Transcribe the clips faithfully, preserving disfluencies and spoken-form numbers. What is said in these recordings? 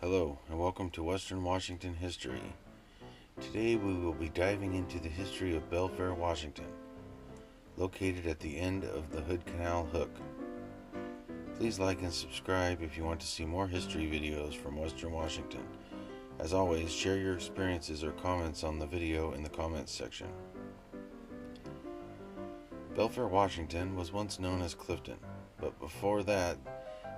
Hello and welcome to Western Washington History. Today we will be diving into the history of Belfair, Washington, located at the end of the Hood Canal hook. Please like and subscribe if you want to see more history videos from Western Washington. As always, share your experiences or comments on the video in the comments section. Belfair, Washington was once known as Clifton, but before that,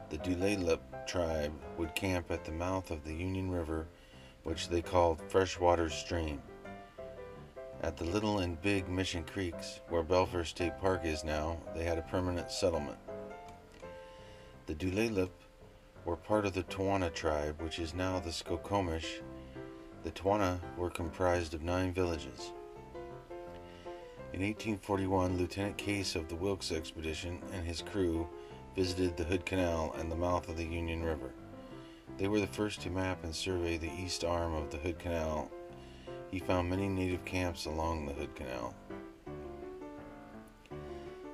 the Dulalip tribe would camp at the mouth of the Union River, which they called Freshwater Stream. At the Little and Big Mission Creeks, where Belfair State Park is now, they had a permanent settlement. The Dulalip were part of the Twana tribe, which is now the Skokomish. The Twana were comprised of nine villages. In eighteen forty-one, Lieutenant Case of the Wilkes Expedition and his crew visited the Hood Canal and the mouth of the Union River. They were the first to map and survey the east arm of the Hood Canal. He found many native camps along the Hood Canal.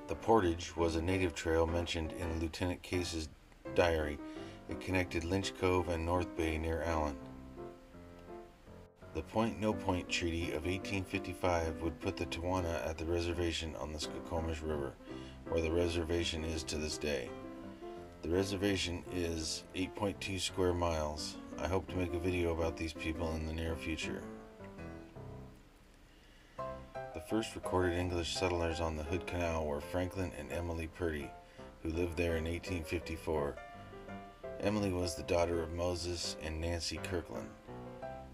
The portage was a native trail mentioned in Lieutenant Case's diary. It connected Lynch Cove and North Bay near Allen. The Point No Point Treaty of eighteen fifty-five would put the Towana at the reservation on the Skokomish River, where the reservation is to this day. The reservation is eight point two square miles. I hope to make a video about these people in the near future. The first recorded English settlers on the Hood Canal were Franklin and Emily Purdy, who lived there in eighteen fifty-four. Emily was the daughter of Moses and Nancy Kirkland.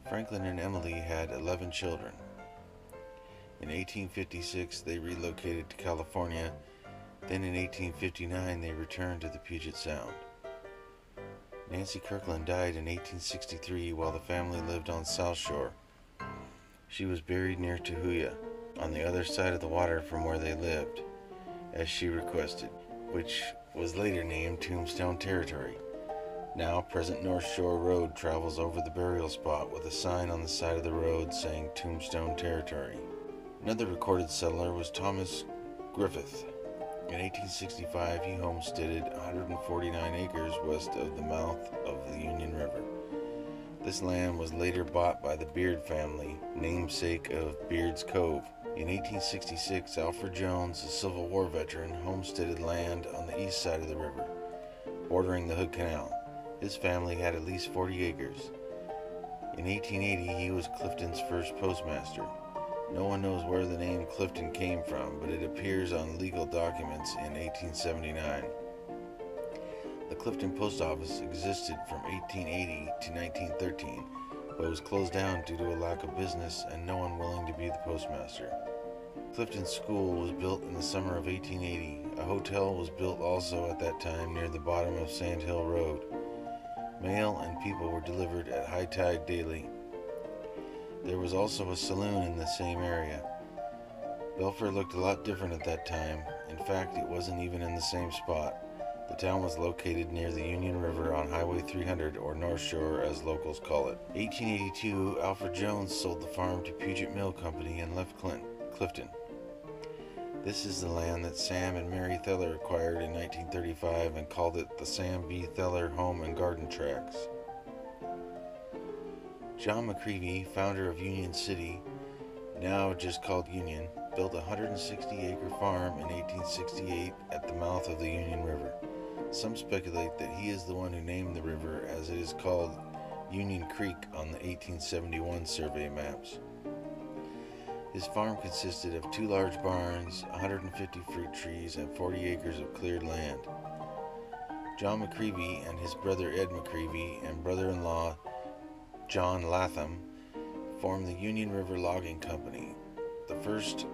Franklin and Emily had eleven children. In eighteen fifty-six, they relocated to California. Then in eighteen fifty-nine, they returned to the Puget Sound. Nancy Kirkland died in eighteen sixty-three while the family lived on South Shore. She was buried near Tahuya, on the other side of the water from where they lived, as she requested, which was later named Tombstone Territory. Now, present North Shore Road travels over the burial spot with a sign on the side of the road saying Tombstone Territory. Another recorded settler was Thomas Griffith. In eighteen sixty-five, he homesteaded one hundred forty-nine acres west of the mouth of the Union River. This land was later bought by the Beard family, namesake of Beard's Cove. In eighteen sixty-six, Alfred Jones, a Civil War veteran, homesteaded land on the east side of the river, bordering the Hood Canal. His family had at least forty acres. In eighteen eighty, he was Clifton's first postmaster. No one knows where the name Clifton came from, but it appears on legal documents in eighteen seventy-nine. The Clifton Post Office existed from eighteen eighty to nineteen thirteen, but was closed down due to a lack of business and no one willing to be the postmaster. Clifton School was built in the summer of eighteen eighty. A hotel was built also at that time near the bottom of Sand Hill Road. Mail and people were delivered at high tide daily. There was also a saloon in the same area. Belfair looked a lot different at that time. In fact, it wasn't even in the same spot. The town was located near the Union River on Highway three hundred, or North Shore as locals call it. eighteen eighty-two, Alfred Jones sold the farm to Puget Mill Company and left Clifton. This is the land that Sam and Mary Theler acquired in nineteen thirty-five and called it the Sam B. Theler Home and Garden Tracts. John McReavy, founder of Union City, now just called Union, built a one hundred sixty acre farm in eighteen sixty-eight at the mouth of the Union River. Some speculate that he is the one who named the river, as it is called Union Creek on the eighteen seventy-one survey maps. His farm consisted of two large barns, one hundred fifty fruit trees, and forty acres of cleared land. John McReavy and his brother Ed McReavy and brother-in-law John Latham formed the Union River Logging Company, the first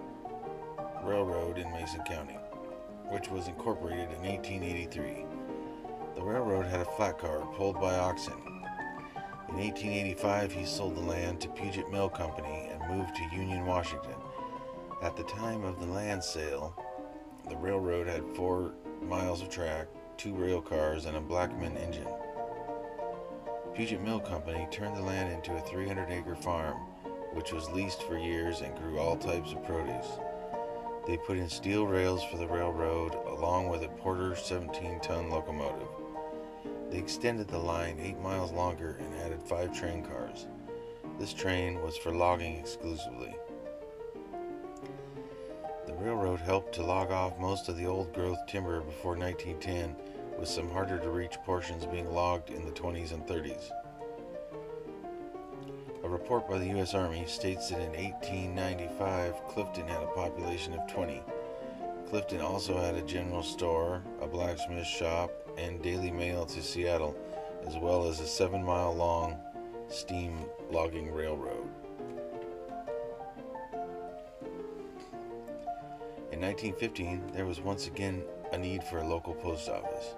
railroad in Mason County, which was incorporated in eighteen eighty-three. The railroad had a flat car pulled by oxen. In eighteen eighty-five, he sold the land to Puget Mill Company and moved to Union, Washington. At the time of the land sale, the railroad had four miles of track, two rail cars, and a Blackman engine. Puget Mill Company turned the land into a three hundred acre farm, which was leased for years and grew all types of produce. They put in steel rails for the railroad, along with a Porter seventeen ton locomotive. They extended the line eight miles longer and added five train cars. This train was for logging exclusively. The railroad helped to log off most of the old-growth timber before nineteen ten, with some harder-to-reach portions being logged in the twenties and thirties. A report by the U S Army states that in eighteen ninety-five, Clifton had a population of twenty. Clifton also had a general store, a blacksmith shop, and daily mail to Seattle, as well as a seven-mile-long steam logging railroad. In nineteen fifteen, there was once again a need for a local post office.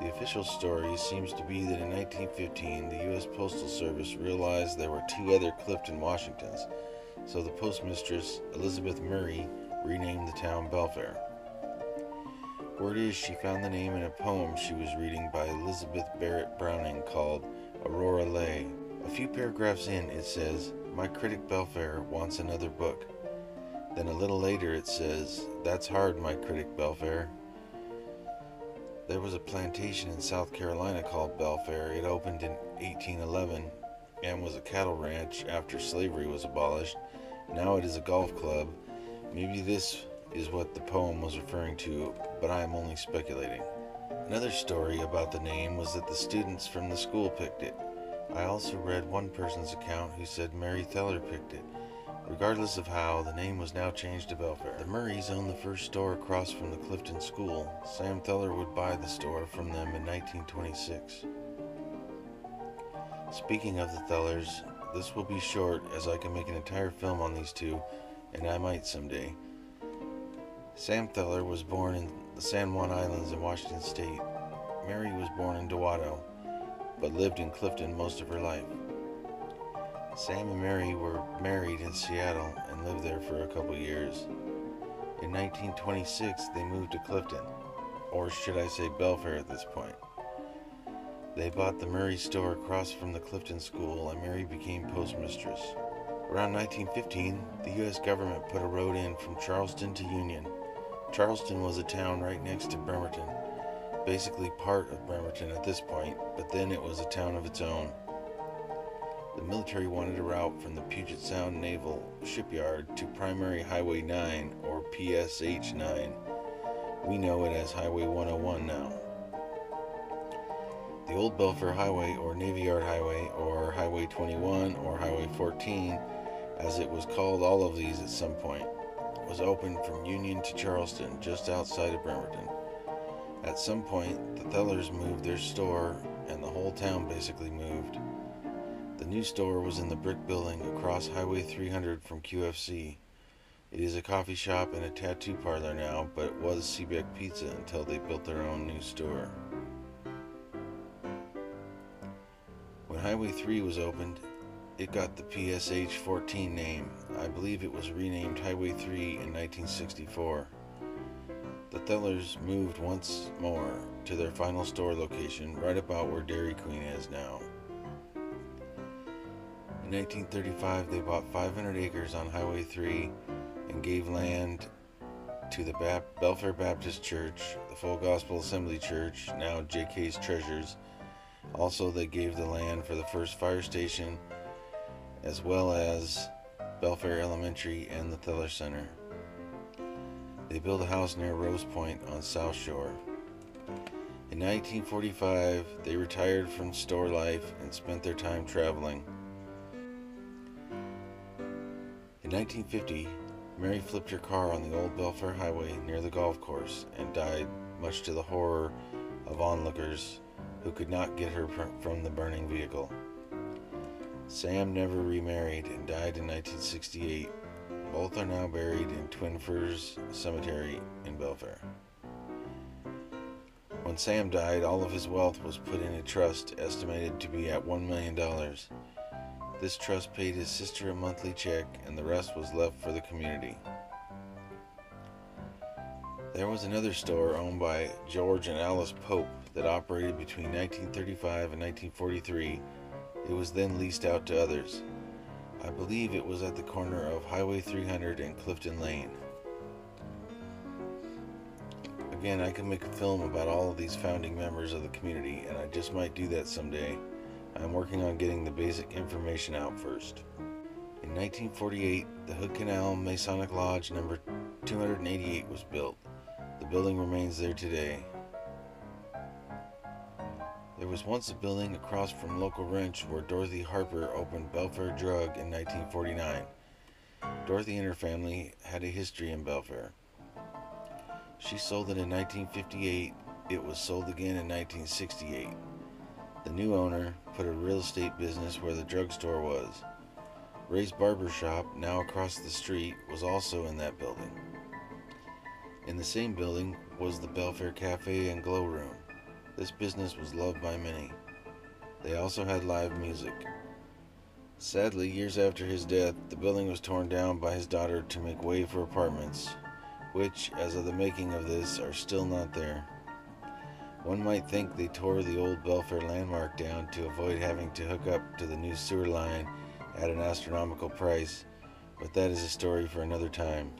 The official story seems to be that in nineteen fifteen, the U S Postal Service realized there were two other Clifton Washingtons, so the postmistress, Elizabeth Murray, renamed the town Belfair. Word is she found the name in a poem she was reading by Elizabeth Barrett Browning called Aurora Lay. A few paragraphs in, it says, "My critic Belfair wants another book." Then a little later it says, "That's hard, my critic Belfair." There was a plantation in South Carolina called Belfair. It opened in eighteen eleven and was a cattle ranch after slavery was abolished. Now it is a golf club. Maybe this is what the poem was referring to, but I am only speculating. Another story about the name was that the students from the school picked it. I also read one person's account who said Mary Theler picked it. Regardless of how, the name was now changed to Belfair. The Murrays owned the first store across from the Clifton School. Sam Theler would buy the store from them in nineteen twenty-six. Speaking of the Thelers, this will be short as I can make an entire film on these two, and I might someday. Sam Theler was born in the San Juan Islands in Washington State. Mary was born in Duwatto, but lived in Clifton most of her life. Sam and Mary were married in Seattle and lived there for a couple years. In nineteen twenty-six, they moved to Clifton, or should I say Belfair at this point. They bought the Murray store across from the Clifton School, and Mary became postmistress. Around nineteen fifteen, the U S government put a road in from Charleston to Union. Charleston was a town right next to Bremerton, basically part of Bremerton at this point, but then it was a town of its own. The military wanted a route from the Puget Sound Naval Shipyard to Primary Highway nine, or P S H nine. We know it as Highway one oh one now. The old Belfair Highway, or Navy Yard Highway, or Highway twenty-one, or Highway fourteen, as it was called all of these at some point, was opened from Union to Charleston, just outside of Bremerton. At some point, the Thelers moved their store, and the whole town basically moved. The new store was in the brick building across Highway three hundred from Q F C. It is a coffee shop and a tattoo parlor now, but it was Seebeck Pizza until they built their own new store. When Highway three was opened, it got the P S H fourteen name. I believe it was renamed Highway three in nineteen sixty-four. The Thelers moved once more to their final store location, right about where Dairy Queen is now. In nineteen thirty-five, they bought five hundred acres on Highway three and gave land to the Bap- Belfair Baptist Church, the Full Gospel Assembly Church, now J K's Treasures. Also, they gave the land for the first fire station, as well as Belfair Elementary and the Theler Center. They built a house near Rose Point on South Shore. In nineteen forty-five, they retired from store life and spent their time traveling. In nineteen fifty, Mary flipped her car on the old Belfair Highway near the golf course and died, much to the horror of onlookers who could not get her from the burning vehicle. Sam never remarried and died in nineteen sixty-eight. Both are now buried in Twin Firs Cemetery in Belfair. When Sam died, all of his wealth was put in a trust estimated to be at one million dollars. This trust paid his sister a monthly check, and the rest was left for the community. There was another store owned by George and Alice Pope that operated between nineteen thirty-five and nineteen forty-three. It was then leased out to others. I believe it was at the corner of Highway three hundred and Clifton Lane. Again, I could make a film about all of these founding members of the community, and I just might do that someday. I'm working on getting the basic information out first. In nineteen forty-eight, the Hood Canal Masonic Lodge number two hundred eighty-eight was built. The building remains there today. There was once a building across from Local Ranch where Dorothy Harper opened Belfair Drug in nineteen forty-nine. Dorothy and her family had a history in Belfair. She sold it in nineteen fifty-eight. It was sold again in nineteen sixty-eight. The new owner put a real estate business where the drugstore was. Ray's Barber Shop, now across the street, was also in that building. In the same building was the Belfair Cafe and Glow Room. This business was loved by many. They also had live music. Sadly, years after his death, the building was torn down by his daughter to make way for apartments, which, as of the making of this, are still not there. One might think they tore the old Belfair landmark down to avoid having to hook up to the new sewer line at an astronomical price, but that is a story for another time.